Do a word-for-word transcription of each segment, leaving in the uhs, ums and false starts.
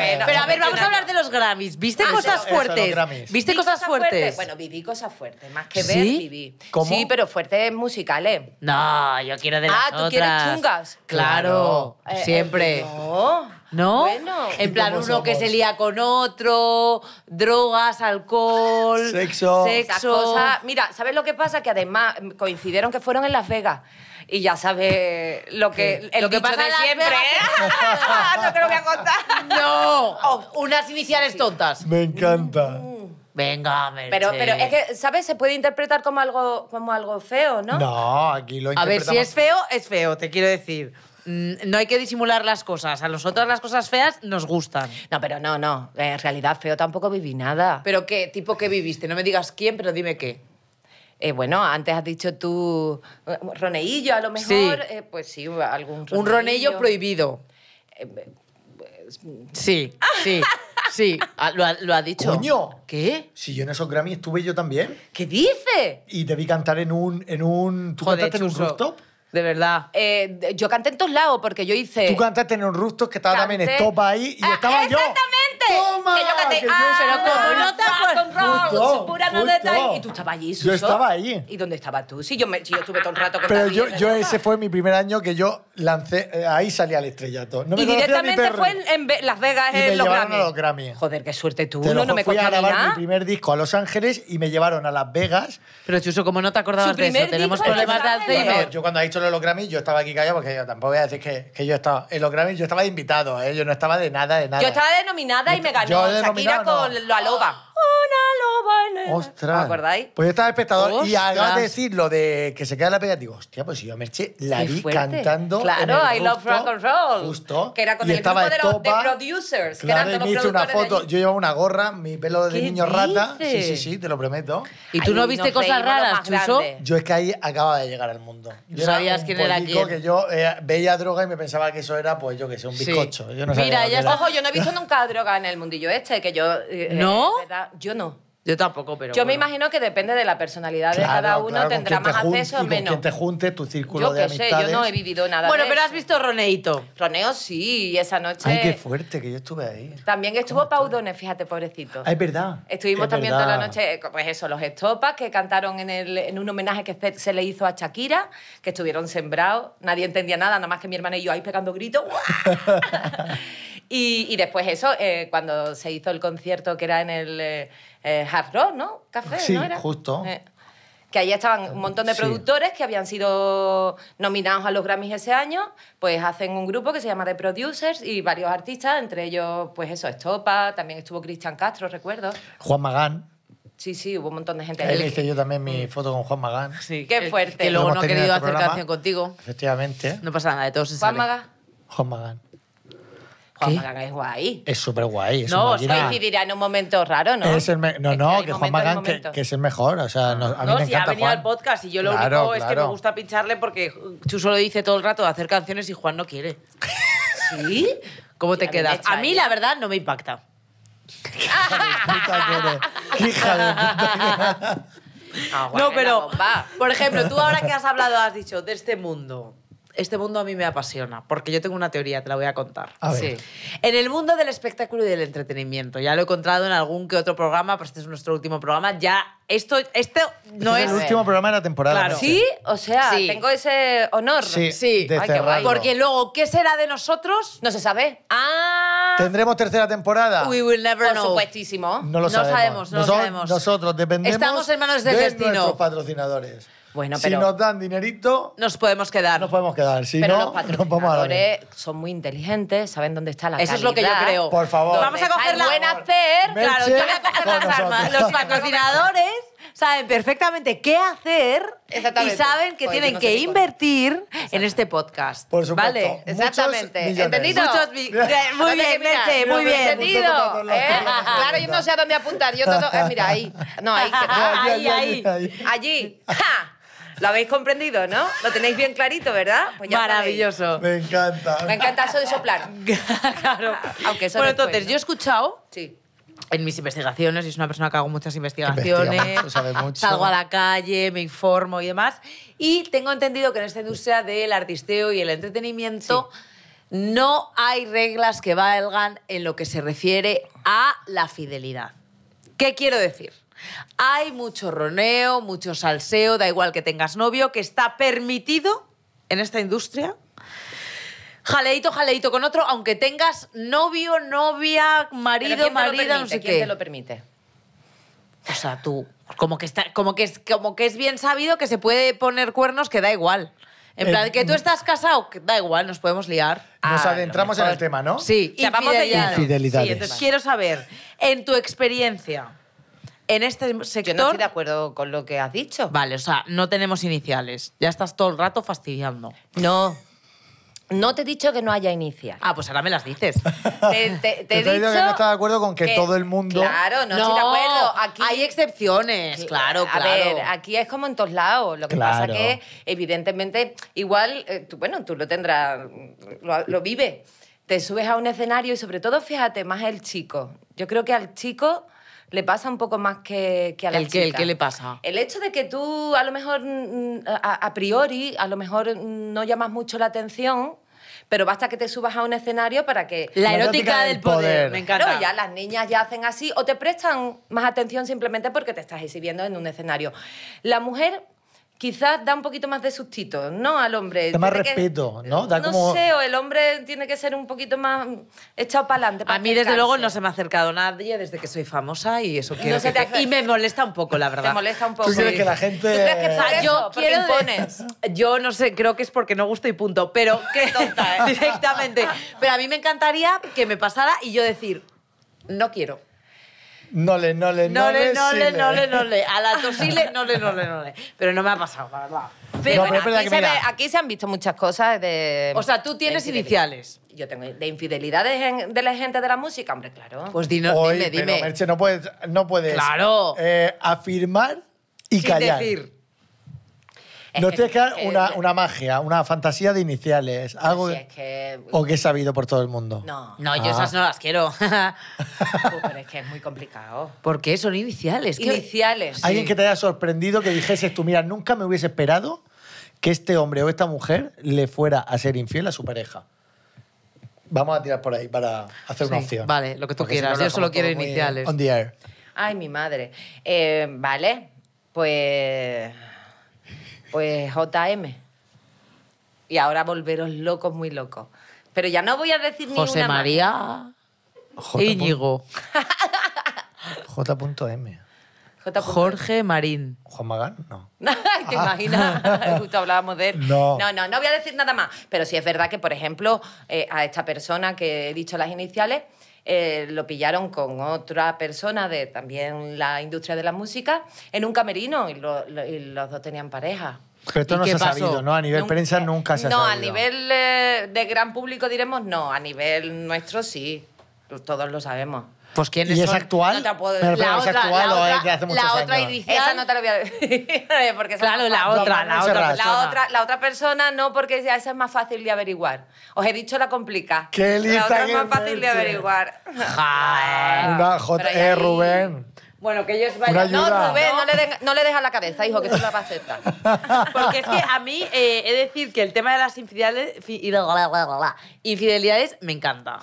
Bueno, pero a ver, vamos a hablar de los Grammys. ¿Viste ah, cosas eso, fuertes? Eso, ¿Viste cosas, cosas fuertes? fuertes? Bueno, viví cosas fuertes. Más que ¿Sí? ver, viví. ¿Cómo? Sí, pero fuertes musicales. No, yo quiero de las otras. Ah, ¿tú otras? quieres chungas? Claro, claro. Eh, siempre. Eh, no. ¿No? Bueno. En plan, uno somos? que se lía con otro, drogas, alcohol... Sexo. Sexo. Cosas. Mira, ¿sabes lo que pasa? Que además coincidieron que fueron en Las Vegas. Y ya sabes lo que, el lo que pasa de siempre. Vegas, no te lo voy a contar. No. Oh, unas iniciales sí, sí. tontas. Me encanta. Venga, Merche. Pero, pero es que, ¿sabes? Se puede interpretar como algo, como algo feo, ¿no? No, aquí lo interpretamos. A ver, si es feo, es feo, te quiero decir. No hay que disimular las cosas. A nosotros las cosas feas nos gustan. No, pero no, no. En realidad feo tampoco viví nada. ¿Pero qué? ¿Tipo qué viviste? No me digas quién, pero dime qué. Eh, bueno, antes has dicho tú... Roneillo, a lo mejor. Sí. Eh, pues sí, algún roneillo. Un roneillo prohibido. Eh, pues... Sí, sí. Sí, lo ha, lo ha dicho. ¡Coño! ¿Qué? Si yo en esos Grammy estuve yo también. ¿Qué dices? Y te vi cantar en un... En un... ¿Tú Joder, cantaste en un rooftop? De verdad. Eh, yo canté en todos lados porque yo hice... Tú cantaste en un rooftop que estaba canté... también Estopa ahí y ah, estaba yo. ¡Exactamente! ¡Toma! Que yo canté... Que ah, pero como no te acuerdas. Con pura no detalle. Y tú estabas allí, Suso. Yo estaba ahí. ¿Y dónde estabas tú? Sí, yo, me, sí, yo estuve todo el rato con Pero yo, yo ese fue mi primer año que yo lancé... Eh, ahí salí al estrellato. No me y directamente fue en, en Las Vegas, y en me los Grammys. Los Grammys. Joder, qué suerte tú. Te no, no me fui a grabar mi primer disco a Los Ángeles y me llevaron a Las Vegas. Pero, Suso, como no te acordabas de eso, tenemos problemas de Alzheimer. Yo cuando he dicho en los Grammys, yo estaba aquí callado porque yo tampoco voy a decir que, que yo estaba... En los Grammys yo estaba de invitado, ¿eh? Yo no estaba de nada, de nada. Yo estaba denominada y me ganó Shakira con no. la loba. Una loba en el... ¡Ostras! ¿Me acordáis? Pues yo estaba de espectador Ostras. y acabas de decir lo de que se queda la pega. Digo, hostia, pues si yo a Merche la vi cantando Claro, en el I Love Rock and Roll. Justo. Que era con y el grupo de los The Producers. Claro, que eran y me hice una foto. Yo llevaba una gorra, mi pelo de niño dices? rata. Sí, sí, sí, te lo prometo. ¿Y tú Ay, no viste cosas raras, Chuso? Yo es que ahí acababa de llegar al mundo. Yo sabías quién era quién. que yo eh, veía droga y me pensaba que eso era, pues yo que sé, un bizcocho. Yo no sabía Mira, ya ojo, yo no he visto nunca droga en el mundillo este, que yo... ¿No? Yo no. Yo tampoco, pero Yo bueno. me imagino que depende de la personalidad claro, de cada uno, claro, tendrá más acceso o menos. Con quien te junte, tu círculo yo de amistades. Yo qué sé, yo no he vivido nada Bueno, de pero eso. has visto Roneito. Roneo sí, y esa noche... Ay, qué fuerte, que yo estuve ahí. También estuvo Pau Donés, fíjate, pobrecito. Ay, es verdad. Estuvimos es también verdad. toda la noche, pues eso, los Estopas, que cantaron en, el, en un homenaje que se, se le hizo a Shakira, que estuvieron sembrados, nadie entendía nada, nada más que mi hermana y yo ahí pegando gritos. y, y después eso, eh, cuando se hizo el concierto que era en el... Eh, Eh, Hard Rock, ¿no? Café, sí, ¿no era? justo. Eh, que ahí estaban un montón de productores sí. que habían sido nominados a los Grammys ese año, pues hacen un grupo que se llama The Producers y varios artistas, entre ellos, pues eso, Estopa, también estuvo Christian Castro, recuerdo. Juan Magán. Sí, sí, hubo un montón de gente. Ahí hice yo también mi foto con Juan Magán. Sí, qué fuerte. Que luego no he querido hacer canción contigo. Efectivamente. No pasa nada, de todos se sabe. Juan Magán. Juan Magán. Juan Magán es guay. Es súper guay. Es no, os coincidirá en un momento raro, ¿no? Es el no, es que no, que Juan Magán que, que es el mejor. O sea, no, a mí no, me si encanta ha venido Juan. al podcast y yo lo claro, único claro. es que me gusta pincharle porque Chuso lo dice todo el rato de hacer canciones y Juan no quiere. ¿Sí? ¿Cómo te quedas? A mí, la verdad, no me impacta. ¡Qué hija de puta! No, pero, por ejemplo, tú ahora que has hablado has dicho de este mundo... Este mundo a mí me apasiona, porque yo tengo una teoría, te la voy a contar. A ver. Sí. En el mundo del espectáculo y del entretenimiento, ya lo he contado en algún que otro programa, pero este es nuestro último programa, ya esto este no este es... es... el último programa de la temporada. Claro. Sí, o sea, sí. tengo ese honor. Sí, sí. De Ay, qué guay. Porque luego, ¿qué será de nosotros? No se sabe. Ah. ¿Tendremos tercera temporada? We will never Por know. Por supuestísimo. No lo sabemos. No sabemos, no Nos, lo sabemos. Nosotros dependemos Estamos en manos del de destino. nuestros patrocinadores. Bueno, pero si nos dan dinerito... Nos podemos quedar. Nos podemos quedar. Si pero no, los patrocinadores no son muy inteligentes, saben dónde está la calidad. Eso es lo que yo creo. Por favor. Vamos a coger la... Buen hacer. Merche, claro, yo voy a coger las nosotros. armas. Los patrocinadores saben perfectamente qué hacer y saben que Joder, tienen no sé que invertir en este podcast. Por supuesto. ¿Vale? Exactamente. Millones. ¿Entendido? Muchos mi... Muy bien, Merche, muy bien. ¿Entendido? ¿Eh? Claro, yo no sé a dónde apuntar. Yo todo... eh, mira, ahí. No, ahí. Ahí, ahí. Allí. ¡Ja! Lo habéis comprendido, ¿no? Lo tenéis bien clarito, ¿verdad? Pues ya Maravilloso. Sabéis. Me encanta. Me encanta eso de soplar. Claro. Aunque eso bueno, entonces, yo he escuchado sí. en mis investigaciones, y es una persona que hago muchas investigaciones, investiga mucho, sabe mucho. salgo a la calle, me informo y demás, y tengo entendido que en esta industria del artisteo y el entretenimiento... Sí. No hay reglas que valgan en lo que se refiere a la fidelidad. ¿Qué quiero decir? Hay mucho roneo, mucho salseo, da igual que tengas novio, que está permitido en esta industria. Jaleito, jaleito con otro, aunque tengas novio, novia, marido, marida, no sé qué. ¿Quién te lo permite? O sea, tú, como que, está, como, que es, como que es bien sabido que se puede poner cuernos, que da igual. En eh, plan, que tú estás casado, da igual, nos podemos liar. Nos ah, adentramos en el tema, ¿no? Sí, infidelidades. infidelidades. Sí, entonces quiero saber, en tu experiencia, en este sector... Yo no estoy de acuerdo con lo que has dicho. Vale, o sea, no tenemos iniciales. Ya estás todo el rato fastidiando. No, no te he dicho que no haya iniciales. Ah, pues ahora me las dices. Te, te, te, te he dicho, dicho que no estás de acuerdo con que, que todo el mundo... Claro, no, no estoy de acuerdo. Aquí... Hay excepciones, claro, claro. A ver, aquí es como en todos lados. Lo que claro. pasa que, evidentemente, igual, eh, tú, bueno, tú lo tendrás, lo, lo vives. Te subes a un escenario y, sobre todo, fíjate, más el chico. Yo creo que al chico... le pasa un poco más que, que a la el chica. ¿El qué le pasa? El hecho de que tú, a lo mejor, a, a priori, a lo mejor no llamas mucho la atención, pero basta que te subas a un escenario para que... La, la erótica, erótica del, del poder. poder. Me encanta. Pero ya las niñas ya hacen así o te prestan más atención simplemente porque te estás exhibiendo en un escenario. La mujer... quizás da un poquito más de sustito, ¿no? Al hombre. Da más respeto, ¿no? Da no como... sé, o el hombre tiene que ser un poquito más echado para adelante. A mí, desde luego, no se me ha acercado nadie desde que soy famosa y eso quiero no que... te... Y me molesta un poco, la verdad. Te molesta un poco. ¿Tú crees que la gente...? ¿Tú crees que ah, yo quiero... impones? Yo no sé, creo que es porque no gusto y punto, pero... Qué tonta, ¿eh? Directamente. Pero a mí me encantaría que me pasara y yo decir, no quiero. No le, no le, no le, no le, no le, no le. A la tosile, no le, no le, no le. Pero no me ha pasado, la verdad. Pero bueno, aquí se, ve, aquí se han visto muchas cosas de... O sea, tú tienes iniciales. Yo tengo de infidelidades de la gente de la música, hombre, claro. Pues dino, Hoy, dime, dime. Pero, Merche, no puedes, no puedes claro. eh, afirmar y Sin callar. Decir. No tienes que dar una, una magia, una fantasía de iniciales. Algo si es que... O que es sabido por todo el mundo. No, no yo ah. esas no las quiero. Pero es que es muy complicado. ¿Por qué? Son iniciales. ¿Qué? Iniciales. Alguien sí. que te haya sorprendido que dijese tú, mira, nunca me hubiese esperado que este hombre o esta mujer le fuera a ser infiel a su pareja. Vamos a tirar por ahí para hacer sí, una opción. Vale, lo que tú Porque quieras. Si no, yo solo quiero iniciales. On the air. Ay, mi madre. Eh, vale, pues... Pues J M. Y ahora volveros locos, muy locos. Pero ya no voy a decir ninguna José María Íñigo. J M. Jorge Marín. ¿Juan Magán? No. ¿Te imaginas? Ah. Justo hablábamos de él. No. no, no, no voy a decir nada más. Pero sí es verdad que, por ejemplo, eh, a esta persona que he dicho las iniciales, eh, lo pillaron con otra persona de también la industria de la música en un camerino y, lo, lo, y los dos tenían pareja. Pero esto no se ha sabido, ¿no? A nivel nunca, prensa nunca se ha no, sabido. No, a nivel eh, de gran público diremos no, a nivel nuestro sí, todos lo sabemos. Pues ¿quién es? ¿Y es actual? No puedo... la, la otra, actual la otra, o es de hace muchos la otra años? Inicial. Esa no te la voy a decir. Porque claro, la otra, la otra, la otra, la otra persona no, porque esa es más fácil de averiguar. Os he dicho la complica. Qué lista. La otra es más fácil de averiguar. Joder. Una J. Eh, Rubén. Bueno, que ellos vayan... No, Rubén, no, no le dejas no deja la cabeza, hijo, que eso la faceta. Porque es que a mí eh, he de decir que el tema de las infidelidades, infidelidades me encanta.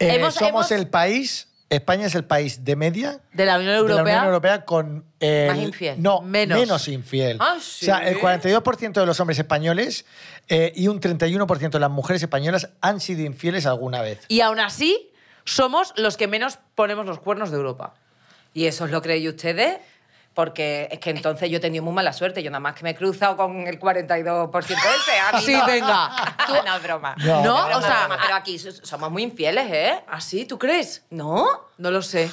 Eh, hemos, somos hemos... el país... España es el país de media de la Unión Europea, de la Unión Europea con el, más infiel. No, menos, menos infiel. Ah, sí. O sea, el cuarenta y dos por ciento de los hombres españoles eh, y un treinta y uno por ciento de las mujeres españolas han sido infieles alguna vez. Y aún así, somos los que menos ponemos los cuernos de Europa. ¿Y eso os lo creéis ustedes? Porque es que entonces yo he tenido muy mala suerte. Yo nada más que me he cruzado con el cuarenta y dos por ciento ese. A mí sí, no. venga. Tú... No, es broma. No, no broma, o sea... Broma. Pero aquí somos muy infieles, ¿eh? ¿Ah, sí? ¿Tú crees? No. No lo sé.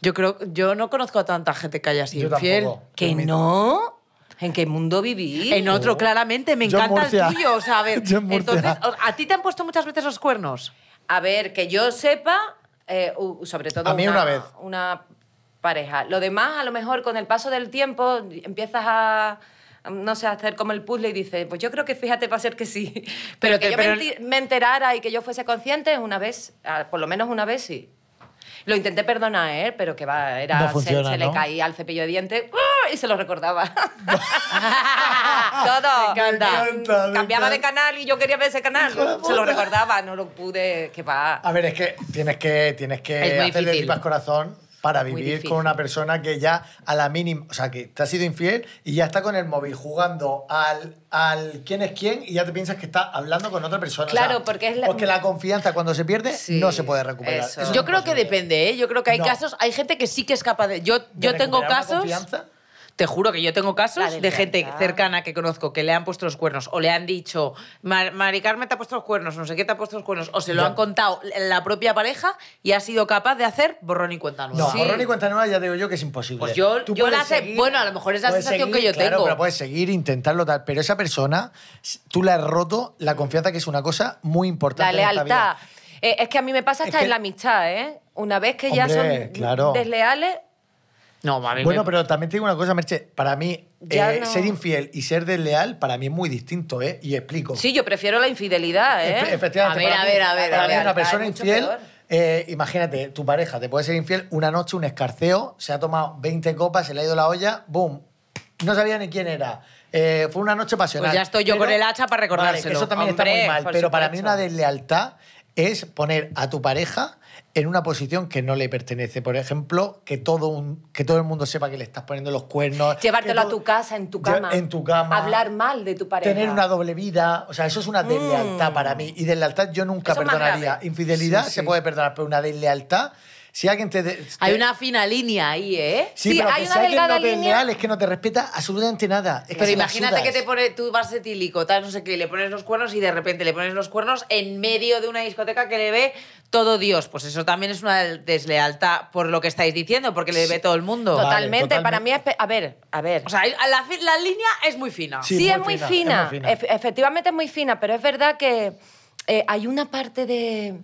Yo creo... Yo no conozco a tanta gente que haya sido yo infiel. Tampoco. ¿Que no? ¿En qué mundo vivís? En otro, claramente. Me encanta el tuyo. O sea, a ver... Entonces, ¿a ti te han puesto muchas veces los cuernos? A ver, que yo sepa... Eh, sobre todo a mí una, una vez. Una... pareja. Lo demás, a lo mejor, con el paso del tiempo, empiezas a, no sé, a hacer como el puzzle y dices, pues yo creo que fíjate va a ser que sí. Pero, pero que te, yo pero... me, me enterara y que yo fuese consciente una vez, por lo menos una vez sí. Lo intenté perdonar, ¿eh? Pero que va, era, no funciona, se, se ¿no? le caía al cepillo de dientes. y se lo recordaba. Todo. Me encanta, me encanta. Cambiaba de canal y yo quería ver ese canal. Se lo recordaba, no lo pude... Que va. A ver, es que tienes que, tienes que hacer de tripas corazón para vivir con una persona que ya a la mínima... O sea, que te ha sido infiel y ya está con el móvil jugando al, al quién es quién y ya te piensas que está hablando con otra persona. Claro, o sea, porque es la... Porque la confianza cuando se pierde sí, no se puede recuperar. Eso. Eso yo creo que depende, ¿eh? Yo creo que hay no. casos... Hay gente que sí que es capaz de... Yo, ¿De yo tengo casos... Confianza? Te juro que yo tengo casos de gente cercana que conozco que le han puesto los cuernos o le han dicho Mar Mari Carmen te ha puesto los cuernos, no sé qué te ha puesto los cuernos, o se lo no. han contado la propia pareja y ha sido capaz de hacer borrón y cuenta nueva. No, sí. borrón y cuenta nueva ya digo yo que es imposible. Pues yo, yo la seguir, bueno, a lo mejor es la sensación seguir, que yo claro, tengo. Pero puedes seguir, intentarlo tal, pero esa persona, tú le has roto la confianza, que es una cosa muy importante. La lealtad. En esta vida. Eh, es que a mí me pasa hasta que... en la amistad, ¿eh? Una vez que Hombre, ya son claro. desleales... No, mami, bueno, me... pero también te digo una cosa, Merche. Para mí, eh, no. ser infiel y ser desleal, para mí es muy distinto, ¿eh? Y explico. Sí, yo prefiero la infidelidad, ¿eh? Efe efectivamente. A ver, a ver, a ver. Para a ver, mí, una persona infiel, eh, imagínate, tu pareja te puede ser infiel una noche, un escarceo, se ha tomado veinte copas, se le ha ido la olla, boom. No sabía ni quién era. Eh, fue una noche pasional. Pues ya estoy yo pero... con el hacha para recordárselo. Vale, eso también Hombre, está muy mal. Pero supuesto. Para mí una deslealtad es poner a tu pareja... en una posición que no le pertenece. Por ejemplo, que todo, un, que todo el mundo sepa que le estás poniendo los cuernos. Llevártelo todo, a tu casa, en tu cama. En tu cama. Hablar mal de tu pareja. Tener una doble vida. O sea, eso es una deslealtad mm. para mí. Y deslealtad yo nunca eso perdonaría. Infidelidad sí, sí. se puede perdonar, pero una deslealtad... Si alguien te, te... Hay una fina línea ahí, ¿eh? Sí, sí pero hay que una si delgada no te línea. Leal, es que no te respeta absolutamente nada. Es pero que imagínate que te pone, tú vas etílico, tal, no sé qué, y le pones los cuernos y de repente le pones los cuernos en medio de una discoteca que le ve todo Dios. Pues eso también es una deslealtad por lo que estáis diciendo, porque le ve todo el mundo. Vale, totalmente, totalmente, para mí es... A ver, a ver. O sea, la, la línea es muy fina. Sí, sí muy es, muy fina, fina. es muy fina. E- efectivamente es muy fina, pero es verdad que eh, hay una parte de...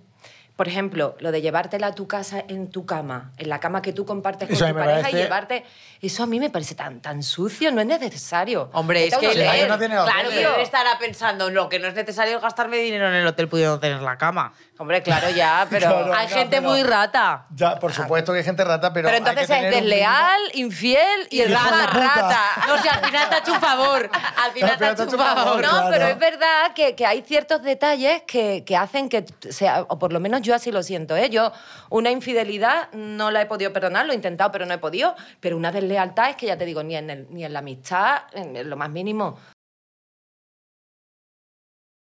Por ejemplo, lo de llevártela a tu casa en tu cama, en la cama que tú compartes con eso tu pareja parece... y llevarte... Eso a mí me parece tan, tan sucio, no es necesario. Hombre, es que... Leer. No tiene claro, yo estará pensando, no, que no es necesario gastarme dinero en el hotel pudiendo tener la cama. Hombre, claro, ya, pero claro, hay no, gente pero... muy rata. Ya, por supuesto que hay gente rata, pero... Pero entonces hay que es desleal, un... infiel y el rata rata. No, si al final te ha hecho un favor. Al final te ha hecho un favor. No, claro. Pero es verdad que, que hay ciertos detalles que, que hacen que sea, o por lo menos yo así lo siento, ¿eh? Yo una infidelidad no la he podido perdonar, lo he intentado, pero no he podido. Pero una deslealtad es que ya te digo, ni en, el, ni en la amistad, en lo más mínimo.